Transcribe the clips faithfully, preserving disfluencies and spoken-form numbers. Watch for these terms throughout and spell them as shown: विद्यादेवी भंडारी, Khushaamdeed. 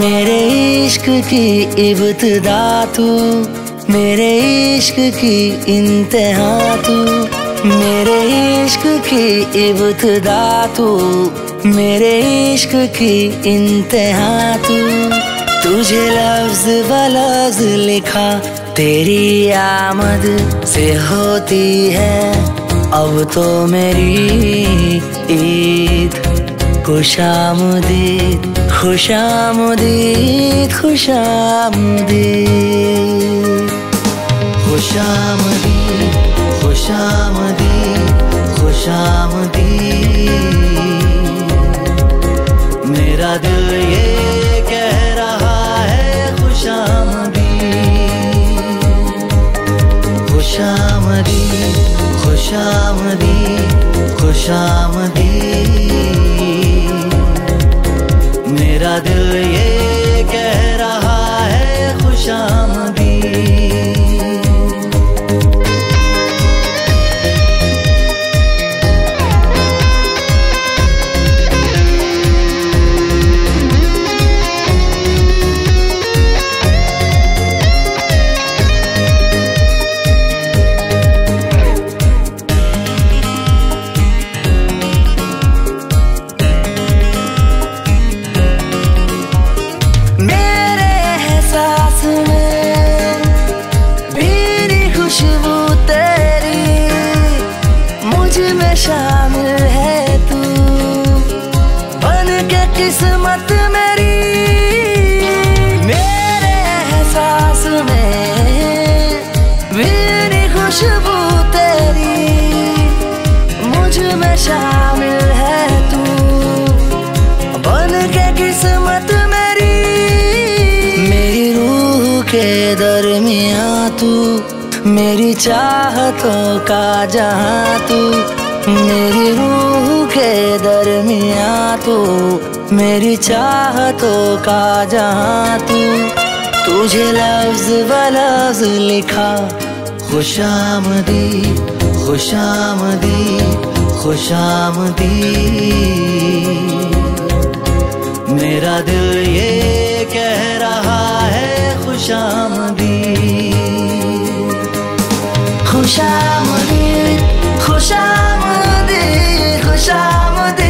मेरे इश्क की इब्तिदा तू, मेरे इश्क की इंतहा तू, मेरे इश्क की इब्तिदा तू, मेरे इश्क की इंतहा तू। तुझे लफ्ज ब लफ्ज लिखा तेरी आमद से होती है अब तो मेरी ईद। खुशामदीद खुशामदीद खुशामदीद खुशामदीद खुशामदीद खुशामदीद। मेरा दिल ये कह रहा है खुशामदीद खुशामदीद खुशामदीद खुशामदीद। मेरा दिल ये कह रहा है खुशामदीद। किस्मत मेरी मेरे एहसास में मेरी खुशबू तेरी मुझ में शामिल है तू बन के किस्मत मेरी। मेरी रूह के दरमियाँ तू, मेरी चाहतों का जहाँ तू, मेरी रूह के दरमियाँ तू, मेरी चाहतों का जहाँ तू। तुझे लफ्ज ब लफ्ज लिखा खुशामदीद खुशामदीद खुशामदीद। मेरा दिल ये कह रहा है खुशामदीद खुशामदीद खुशामदीद खुशामदीद।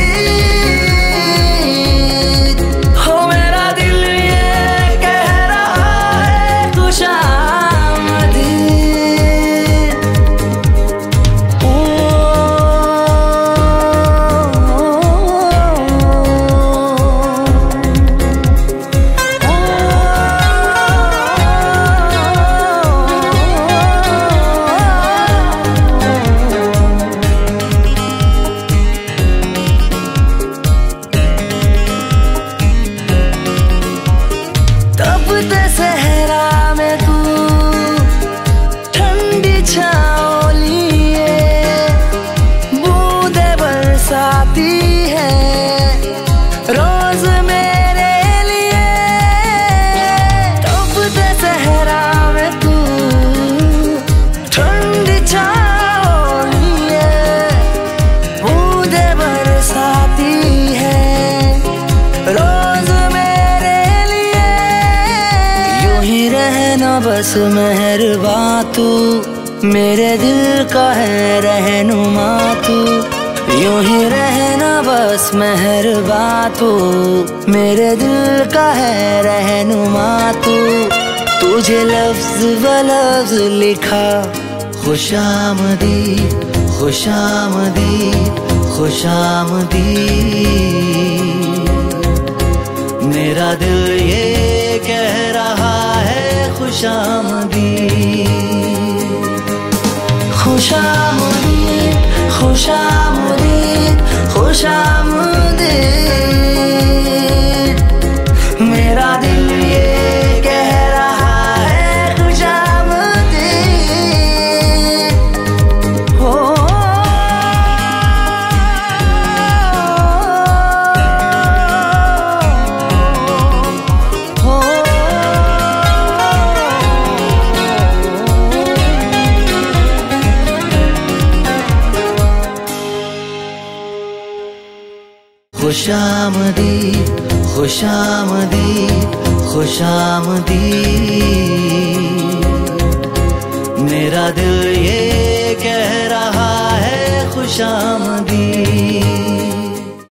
बस मेहरबां तू, मेरे दिल का है रहनुमा तू, यूं ही रहना बस मेहरबां तू, मेरे दिल का है रहनुमा तू। तुझे लफ्ज व लफ्ज लिखा खुशामदीद खुशामदीद खुशामदीद। मेरा दिल ये कह रहा है खुशामदीद खुशामदीद खुशामदीद खुशामदीद। मेरा दिल ये कह रहा है खुशामदीद। हो खुशामदीद खुशामदीद खुशामदीद मेरा दिल ये कह रहा है खुशामदीद।